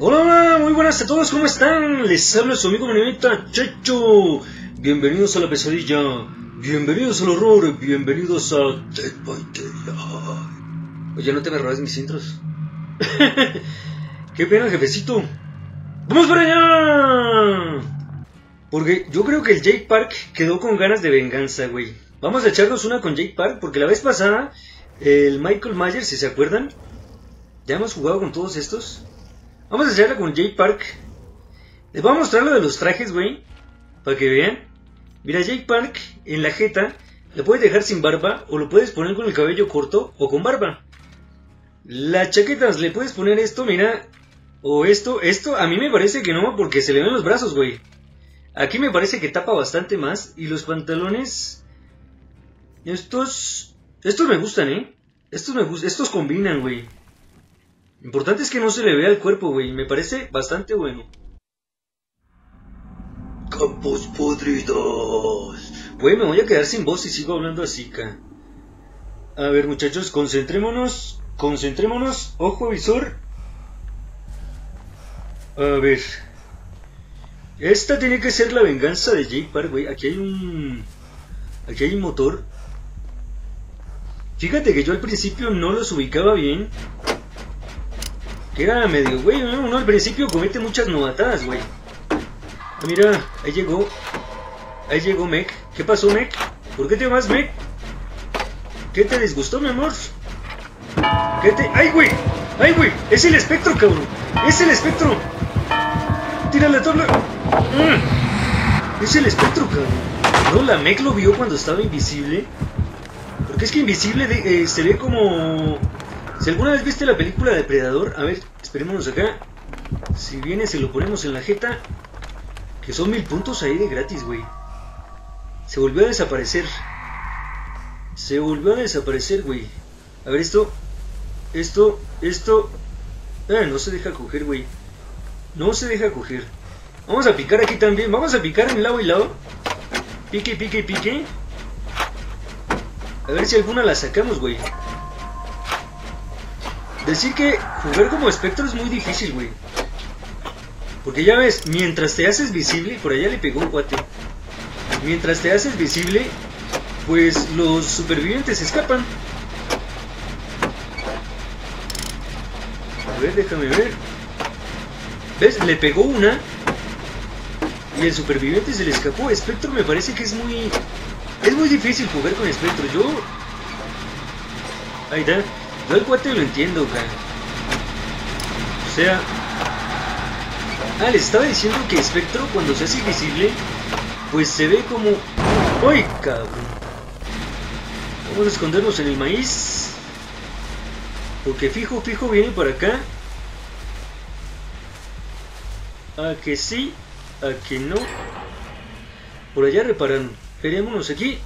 Hola, hola, muy buenas a todos, ¿cómo están? Les habla su amigo Manimita Checho. Bienvenidos a la pesadilla, bienvenidos al horror, bienvenidos a Dead by Daylight. Oye, no te me robes mis intros. Qué pena, jefecito. ¡Vamos para allá! Porque yo creo que el Jake Park quedó con ganas de venganza, güey. Vamos a echarnos una con Jake Park, porque la vez pasada, el Michael Myers, si se acuerdan, ya hemos jugado con todos estos. Vamos a hacerla con Jake Park. Les voy a mostrar lo de los trajes, güey, para que vean. Mira, Jake Park en la jeta lo puedes dejar sin barba, o lo puedes poner con el cabello corto o con barba. Las chaquetas le puedes poner esto, mira, o esto a mí me parece que no, porque se le ven los brazos, güey. Aquí me parece que tapa bastante más. Y los pantalones, estos me gustan, estos combinan, güey. Importante es que no se le vea el cuerpo, güey. Me parece bastante bueno. Campos podridos. Güey, me voy a quedar sin voz si sigo hablando así, ca. A ver, muchachos, concentrémonos. Concentrémonos. Ojo, visor. A ver. Esta tiene que ser la venganza de Jake Park, güey. Aquí hay un motor. Fíjate que yo al principio no los ubicaba bien. Que era medio, güey, uno al principio comete muchas novatadas, güey. Ah, mira, ahí llegó. Ahí llegó Meg. ¿Qué pasó, Meg? ¿Por qué te vas, Meg? ¿Qué te disgustó, mi amor? ¿Qué te...? ¡Ay, güey! ¡Ay, güey! ¡Es el espectro, cabrón! ¡Es el espectro! ¡Tira la tabla! ¡Es el espectro, cabrón! No, la Meg lo vio cuando estaba invisible. Porque es que invisible se ve como... Si alguna vez viste la película Depredador, a ver, esperémonos acá. Si viene, se lo ponemos en la jeta. Que son 1000 puntos ahí de gratis, güey. Se volvió a desaparecer. Se volvió a desaparecer, güey. A ver, esto. No se deja coger, güey. No se deja coger. Vamos a picar aquí también. Vamos a picar en lado y lado. Pique, pique, pique. A ver si alguna la sacamos, güey. Decir que jugar como espectro es muy difícil, güey. Porque ya ves, mientras te haces visible... Por allá le pegó un cuate. Mientras te haces visible, pues los supervivientes escapan. A ver, déjame ver. ¿Ves? Le pegó una. Y el superviviente se le escapó. Espectro me parece que es muy... Es muy difícil jugar con espectro. Yo... Ahí está. Yo el cuate lo entiendo, cara. O sea... Ah, les estaba diciendo que espectro cuando se hace invisible, pues se ve como... ¡Ay, cabrón! Vamos a escondernos en el maíz. Porque fijo, fijo, viene para acá. A que sí, a que no. Por allá repararon. Verémonos aquí.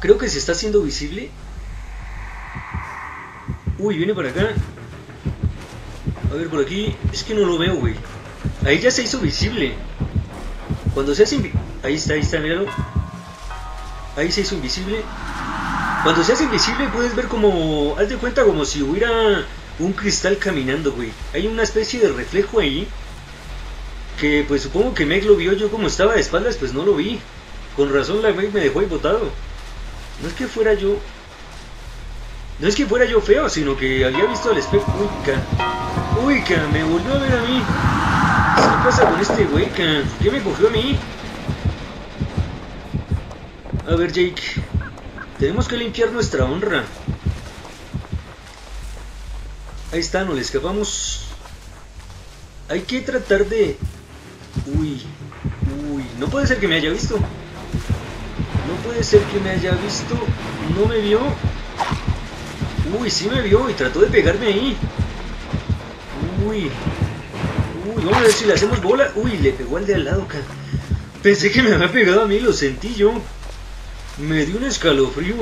Creo que se está haciendo visible. Uy, viene para acá. A ver, por aquí. Es que no lo veo, güey. Ahí ya se hizo visible. Cuando se hace invisible... ahí está, míralo. Ahí se hizo invisible. Cuando se hace invisible puedes ver como... Haz de cuenta como si hubiera un cristal caminando, güey. Hay una especie de reflejo ahí. Que pues supongo que Meg lo vio. Yo como estaba de espaldas, pues no lo vi. Con razón la Meg me dejó ahí botado. No es que fuera yo... No es que fuera yo feo, sino que había visto al espectro... Uy, ca, me volvió a ver a mí. ¿Qué pasa con este güey, ca? ¿Qué me cogió a mí? A ver, Jake. Tenemos que limpiar nuestra honra. Ahí está, nos le escapamos. Hay que tratar de... Uy, uy, no puede ser que me haya visto. No puede ser que me haya visto. No me vio. Uy, sí me vio y trató de pegarme ahí. Uy. Uy, vamos a ver si le hacemos bola. Uy, le pegó al de al lado, acá. Pensé que me había pegado a mí, lo sentí yo. Me dio un escalofrío.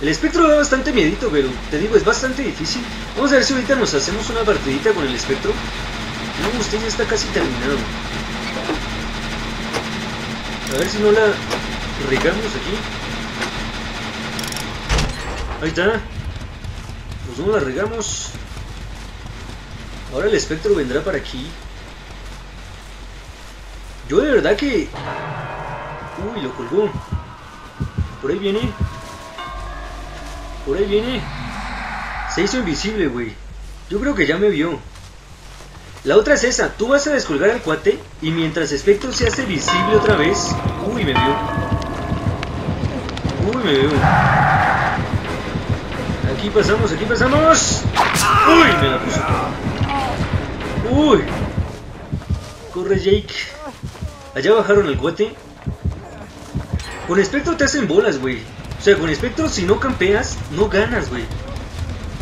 El espectro da bastante miedito, pero te digo, es bastante difícil. Vamos a ver si ahorita nos hacemos una partidita con el espectro. No, usted ya está casi terminado. A ver si no la regamos aquí. Ahí está. Pues no la regamos. Ahora el espectro vendrá para aquí. Yo de verdad que... Uy, lo colgó. Por ahí viene. Por ahí viene. Se hizo invisible, güey. Yo creo que ya me vio. La otra es esa. Tú vas a descolgar al cuate y mientras espectro se hace visible otra vez... Uy, me vio. Uy, me vio. Aquí pasamos, aquí pasamos. Uy, me la puso. Uy. Corre, Jake. Allá bajaron el cuate. Con espectro te hacen bolas, güey. O sea, con espectro si no campeas, no ganas, güey.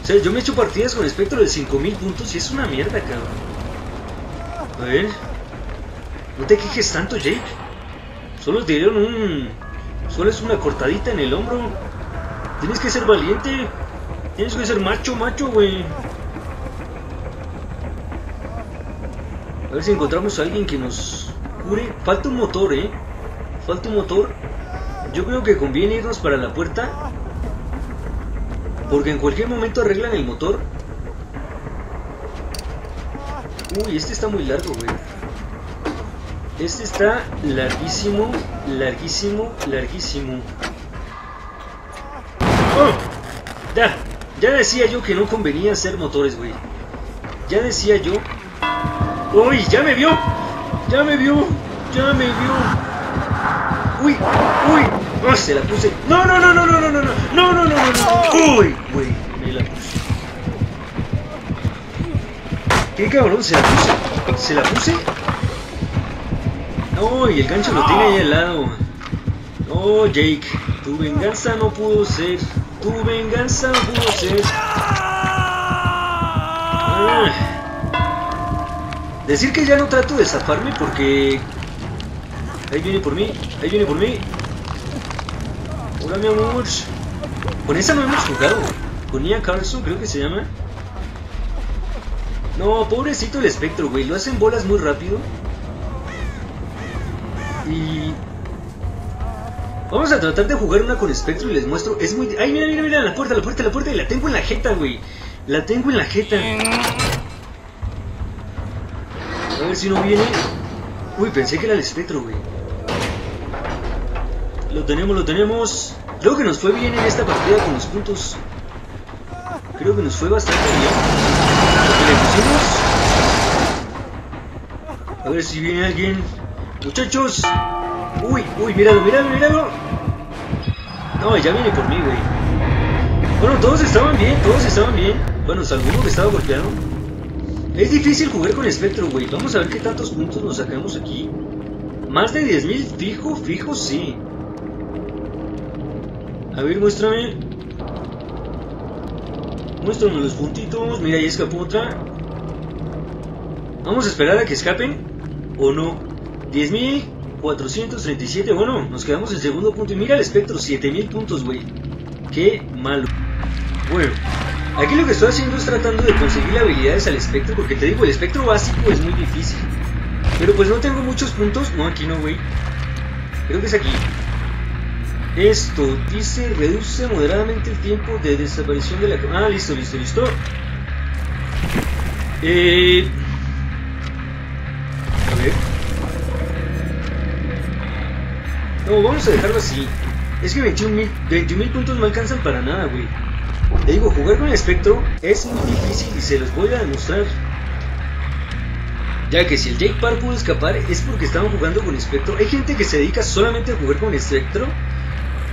O sea, yo me he hecho partidas con espectro de 5000 puntos y es una mierda, cabrón. A ver. No te quejes tanto, Jake. Solo te dieron un... Solo es una cortadita en el hombro. Tienes que ser valiente. Tienes que ser macho, macho, güey. A ver si encontramos a alguien que nos cure. Falta un motor, ¿eh? Falta un motor. Yo creo que conviene irnos para la puerta. Porque en cualquier momento arreglan el motor. Uy, este está muy largo, güey. Este está larguísimo, larguísimo, larguísimo. ¡Oh! Ya decía yo que no convenía hacer motores, güey. Ya decía yo. ¡Uy! ¡Ya me vio! ¡Ya me vio! ¡Ya me vio! ¡Uy! ¡Uy! ¡No! ¡Se la puse! ¡No, no, no, no, no, no, no! ¡No, no, no, no! ¡Uy! ¡Güey! Me la puse. ¡Qué cabrón! ¡Se la puse! ¡Se la puse! ¡No! Y el gancho lo tiene ahí al lado. ¡No, Jake! Tu venganza no pudo ser. Tu venganza no pudo ser. Ah. Decir que ya no trato de zafarme porque... Ahí viene por mí, ahí viene por mí. Hola, mi amor. Con esa no hemos jugado. Con Ian Carlson, creo que se llama. No, pobrecito el espectro, güey. Lo hacen bolas muy rápido. Y... Vamos a tratar de jugar una con espectro y les muestro. Es muy... Ay, mira, mira, mira. La puerta, la puerta, la puerta. Y la tengo en la jeta, güey. La tengo en la jeta. A ver si no viene. Uy, pensé que era el espectro, güey. Lo tenemos, lo tenemos. Creo que nos fue bien en esta partida con los puntos. Creo que nos fue bastante bien. Lo que le pusimos. A ver si viene alguien. Muchachos. Uy, uy, míralo, míralo, míralo. No, ya viene por mí, güey. Bueno, todos estaban bien, todos estaban bien. Bueno, salvo uno que estaba golpeado. Es difícil jugar con espectro, güey. Vamos a ver qué tantos puntos nos sacamos aquí. Más de 10.000, fijo, fijo, sí. A ver, muéstrame. Muéstrame los puntitos. Mira, ahí escapó otra. Vamos a esperar a que escapen. ¿O no? 10.437. Bueno, nos quedamos en segundo punto. Y mira el espectro, 7.000 puntos, güey. Qué malo. Bueno. Aquí lo que estoy haciendo es tratando de conseguir habilidades al espectro, porque te digo, el espectro básico es muy difícil. Pero pues no tengo muchos puntos. No, aquí no, güey. Creo que es aquí. Esto dice, reduce moderadamente el tiempo de desaparición de la... Ah, listo, listo, listo. A ver. No, vamos a dejarlo así. Es que 21.000 puntos no alcanzan para nada, güey. Te digo, jugar con el espectro es muy difícil y se los voy a demostrar. Ya que si el Jake Park pudo escapar es porque estaban jugando con espectro. Hay gente que se dedica solamente a jugar con espectro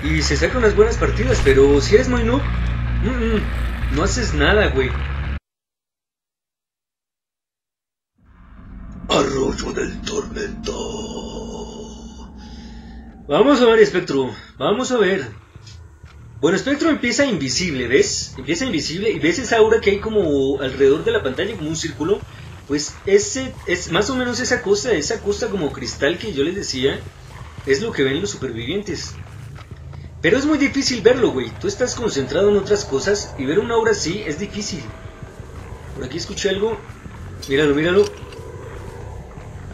y se saca unas buenas partidas, pero si eres muy noob, no haces nada, güey. Arroyo del tormento. Vamos a ver, espectro. Vamos a ver. Bueno, espectro empieza invisible, ¿ves? Empieza invisible y ves esa aura que hay como alrededor de la pantalla, como un círculo. Pues ese es más o menos esa cosa como cristal que yo les decía, es lo que ven los supervivientes. Pero es muy difícil verlo, güey. Tú estás concentrado en otras cosas y ver una aura así es difícil. Por aquí escuché algo. Míralo, míralo.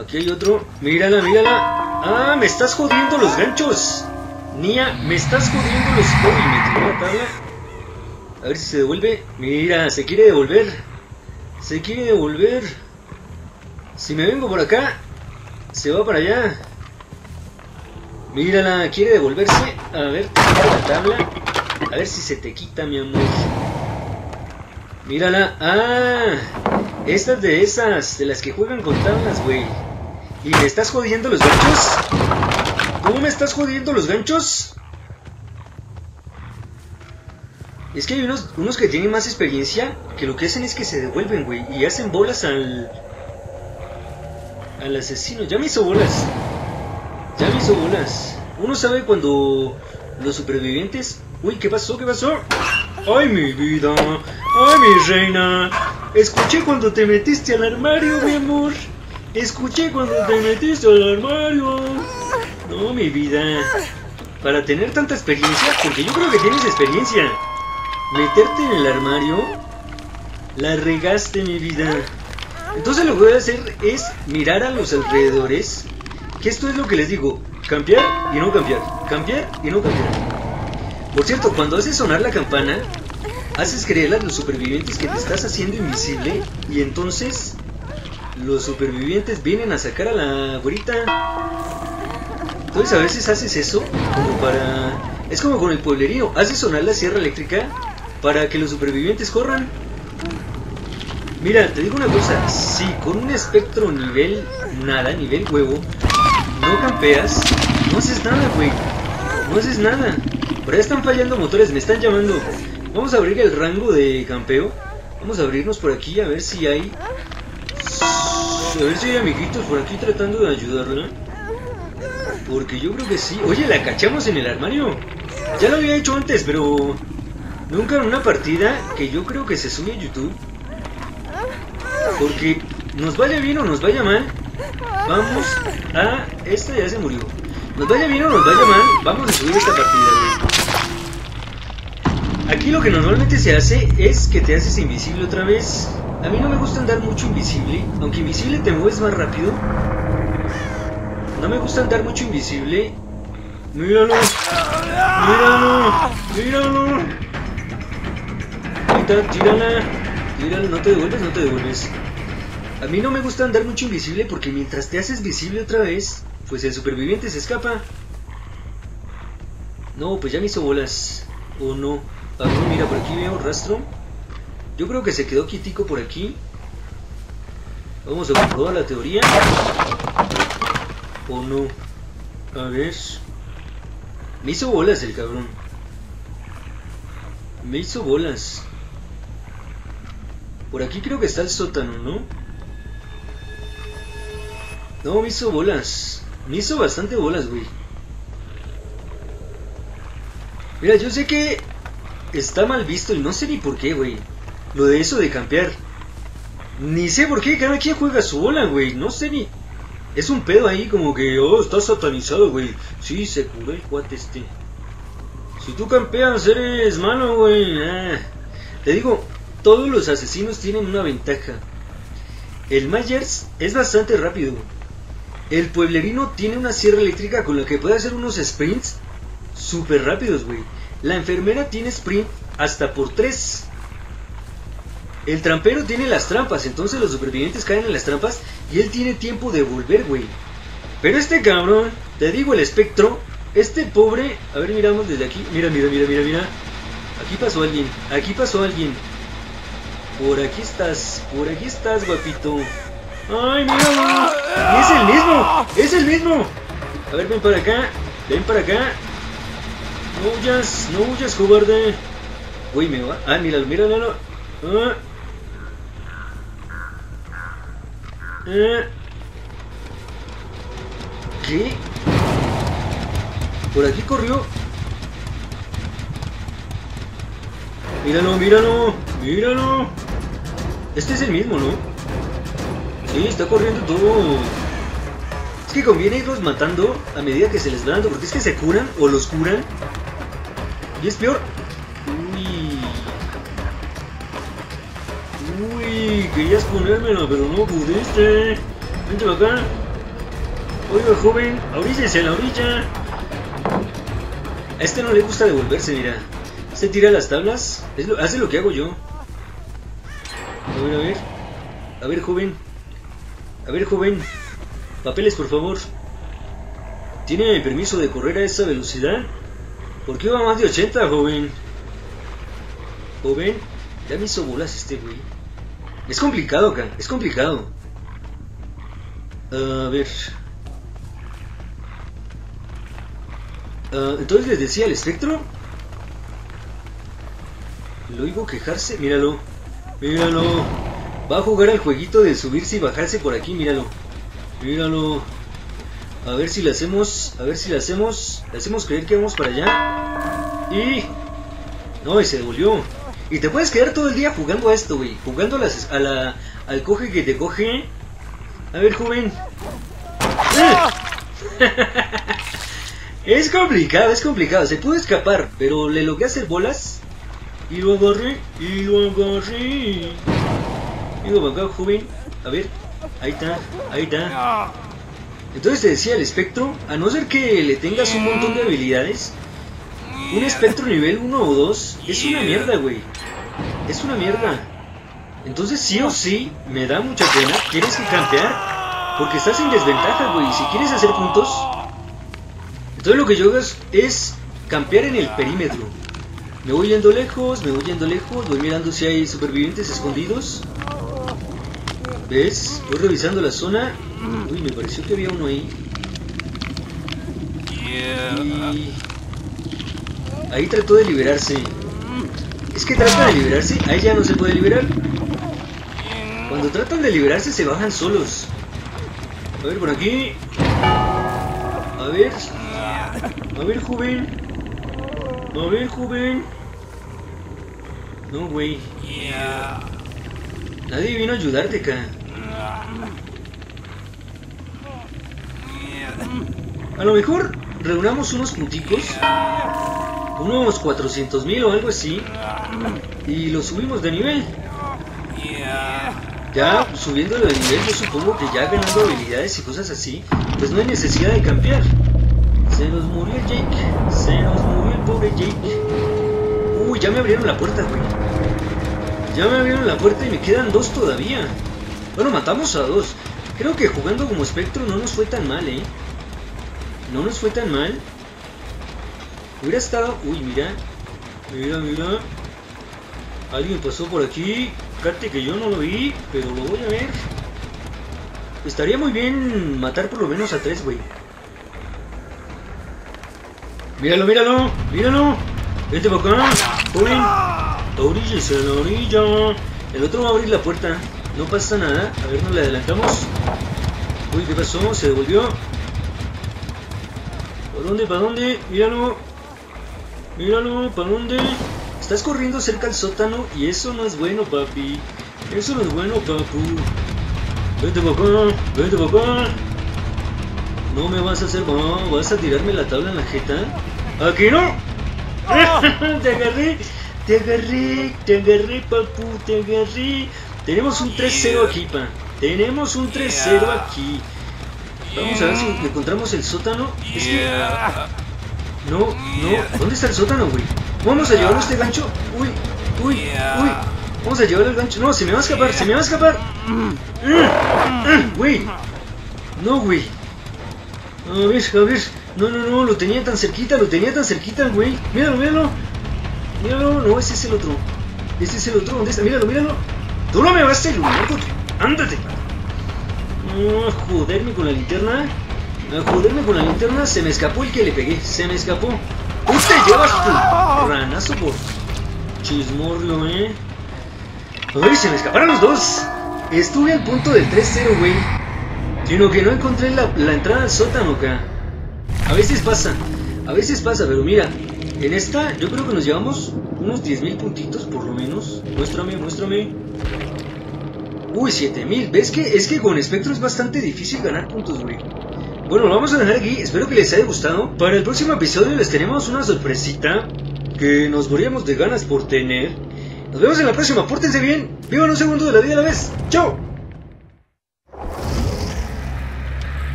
Aquí hay otro. Mírala, mírala. ¡Ah, me estás jodiendo los ganchos! Nia, me estás jodiendo los... Uy, me tiró la tabla. A ver si se devuelve. Mira, se quiere devolver. Se quiere devolver. Si me vengo por acá, se va para allá. Mírala, quiere devolverse. A ver, quita la tabla. A ver si se te quita, mi amor. Mírala. Ah, estas de esas, de las que juegan con tablas, güey. ¿Y me estás jodiendo los ganchos? ¿Cómo me estás jodiendo los ganchos? Es que hay unos que tienen más experiencia, que lo que hacen es que se devuelven, güey, y hacen bolas al asesino. Ya me hizo bolas. Ya me hizo bolas. Uno sabe cuando los supervivientes... Uy, ¿qué pasó? ¿Qué pasó? ¡Ay, mi vida! ¡Ay, mi reina! Escuché cuando te metiste al armario, mi amor. Escuché cuando te metiste al armario. No, mi vida. Para tener tanta experiencia, porque yo creo que tienes experiencia. Meterte en el armario, la regaste, mi vida. Entonces lo que voy a hacer es mirar a los alrededores, que esto es lo que les digo: cambiar y no cambiar, cambiar y no cambiar. Por cierto, cuando haces sonar la campana, haces creer a los supervivientes que te estás haciendo invisible, y entonces los supervivientes vienen a sacar a la güerita. Entonces a veces haces eso como para... Es como con el pueblerino, haces sonar la sierra eléctrica para que los supervivientes corran. Mira, te digo una cosa, si con un espectro nivel nada, nivel huevo, no campeas, no haces nada, güey, no haces nada. Por ahí están fallando motores, me están llamando. Vamos a abrir el rango de campeo, vamos a abrirnos por aquí a ver si hay... A ver si hay amiguitos por aquí tratando de ayudarla, porque yo creo que sí. Oye, la cachamos en el armario. Ya lo había hecho antes, pero nunca en una partida que yo creo que se sube a YouTube. Porque nos vaya bien o nos vaya mal, vamos a... Esta ya se murió. Nos vaya bien o nos vaya mal, vamos a subir esta partida, güey. Aquí lo que normalmente se hace es que te haces invisible otra vez. A mí no me gusta andar mucho invisible, aunque invisible te mueves más rápido. No me gusta andar mucho invisible. ¡Míralo! ¡Míralo! ¡Míralo! Ahí está, tírala. Tírala, no te devuelves, no te devuelves. A mí no me gusta andar mucho invisible porque mientras te haces visible otra vez, pues el superviviente se escapa. No, pues ya me hizo bolas. O no. A ver, mira, por aquí veo rastro. Yo creo que se quedó quietico por aquí. Vamos a comprobar la teoría. ¿O no? A ver... Me hizo bolas el cabrón. Me hizo bolas. Por aquí creo que está el sótano, ¿no? No, me hizo bolas. Me hizo bastante bolas, güey. Mira, yo sé que está mal visto y no sé ni por qué, güey, lo de eso de campear. Ni sé por qué, cada quien juega su bola, güey. No sé ni... Es un pedo ahí como que, oh, está satanizado, güey. Sí, se curó el cuate este. Si tú campeas, eres malo, güey. Ah. Te digo, todos los asesinos tienen una ventaja. El Myers es bastante rápido. El pueblerino tiene una sierra eléctrica con la que puede hacer unos sprints súper rápidos, güey. La enfermera tiene sprint hasta por 3. El trampero tiene las trampas, entonces los supervivientes caen en las trampas y él tiene tiempo de volver, güey. Pero este cabrón, te digo, el espectro, este pobre... A ver, miramos desde aquí. Mira, mira, mira, mira, mira. Aquí pasó alguien, aquí pasó alguien. Por aquí estás, guapito. ¡Ay, mira! ¡Y es el mismo! ¡Es el mismo! A ver, ven para acá, ven para acá. No huyas, no huyas, cobarde. Güey, me va... Ah, míralo, míralo, míralo. Ah. ¿Qué? Por aquí corrió. Míralo, míralo, míralo. Este es el mismo, ¿no? Sí, está corriendo todo. Es que conviene irlos matando a medida que se les va dando, porque es que se curan o los curan y es peor. Uy, querías ponérmela, pero no pudiste. Vente para acá. Oiga, joven, ahorícese a la orilla. A este no le gusta devolverse, mira. Se tira las tablas. Hace lo que hago yo. A ver, a ver. A ver, joven. A ver, joven. Papeles, por favor. ¿Tiene permiso de correr a esa velocidad? ¿Por qué va más de 80, joven? Joven, ya me hizo bolas este güey. Es complicado acá, es complicado. A ver. Entonces les decía el espectro. Lo oigo quejarse. Míralo. Míralo. Va a jugar al jueguito de subirse y bajarse por aquí. Míralo. Míralo. A ver si le hacemos. A ver si le hacemos. Le hacemos creer que vamos para allá. Y. No, y se devolvió. Y te puedes quedar todo el día jugando a esto, güey. Jugando al coge que te coge. A ver, joven. ¡Ah! Es complicado, es complicado. Se pudo escapar, pero le logré hacer bolas. Y lo agarré, y lo agarré. Y lo agarré, joven. A ver, ahí está, ahí está. Entonces te decía el espectro, a no ser que le tengas un montón de habilidades, un espectro nivel 1 o 2 es una mierda, güey. Es una mierda. Entonces sí o sí, me da mucha pena. Tienes que campear, porque estás en desventaja, güey. Si quieres hacer puntos... Entonces lo que yo hago es campear en el perímetro. Me voy yendo lejos, me voy yendo lejos. Voy mirando si hay supervivientes escondidos. ¿Ves? Voy revisando la zona. Uy, me pareció que había uno ahí. Y... ahí trató de liberarse. Es que trata de liberarse. Ahí ya no se puede liberar. Cuando tratan de liberarse se bajan solos. A ver por aquí. A ver... a ver, joven. A ver, joven. No, güey. Nadie vino a ayudarte acá. A lo mejor reunamos unos punticos. Unos 400,000 o algo así. Y lo subimos de nivel. Ya subiéndolo de nivel, yo supongo que ya ganando habilidades y cosas así, pues no hay necesidad de cambiar. Se nos murió el Jake. Se nos murió el pobre Jake. Uy, ya me abrieron la puerta, güey. Ya me abrieron la puerta y me quedan dos todavía. Bueno, matamos a dos. Creo que jugando como espectro no nos fue tan mal, ¿eh? No nos fue tan mal. Hubiera estado... uy, mira. Mira, mira. Alguien pasó por aquí. Fíjate que yo no lo vi, pero lo voy a ver. Estaría muy bien matar por lo menos a tres, güey. Míralo, míralo, míralo. Vete para acá, joven. Oríllese a la orilla. El otro va a abrir la puerta. No pasa nada. A ver, nos le adelantamos. Uy, ¿qué pasó? Se devolvió. ¿Para dónde? ¿Para dónde? Míralo. Míralo, ¿para dónde? Estás corriendo cerca al sótano y eso no es bueno, papi. Eso no es bueno, papu. Vete para acá, vete para acá. No me vas a hacer... no, vas a tirarme la tabla en la jeta. ¡Aquí no! Te agarré, te agarré, te agarré, papu, te agarré. Tenemos un 3-0 aquí, pa. Tenemos un 3-0 aquí. Vamos a ver si encontramos el sótano. Es que... no, no. ¿Dónde está el sótano, güey? Vamos a llevarlo a este gancho. Uy, uy, uy. Vamos a llevarlo al gancho. No, se me va a escapar, se me va a escapar. Güey. No, güey. A ver, a ver. No, no, no, lo tenía tan cerquita, güey. Míralo, míralo. Míralo, no, ese es el otro. Ese es el otro, ¿dónde está? Míralo, míralo. Tú no me vas a iluminar, ándate. A joderme con la linterna. A joderme con la linterna. Se me escapó el que le pegué, se me escapó. Tú te llevas tu ranazo por chismorlo, eh. Ay, se me escaparon los dos. Estuve al punto del 3-0, güey. Sino que no encontré la entrada al sótano acá. A veces pasa, pero mira, en esta yo creo que nos llevamos unos 10,000 puntitos por lo menos. Muéstrame, muéstrame. Uy, 7,000. ¿Ves que es que con espectro es bastante difícil ganar puntos, güey? Bueno, lo vamos a dejar aquí. Espero que les haya gustado. Para el próximo episodio les tenemos una sorpresita que nos moríamos de ganas por tener. Nos vemos en la próxima. Pórtense bien. Vivan un segundo de la vida a la vez. ¡Chao!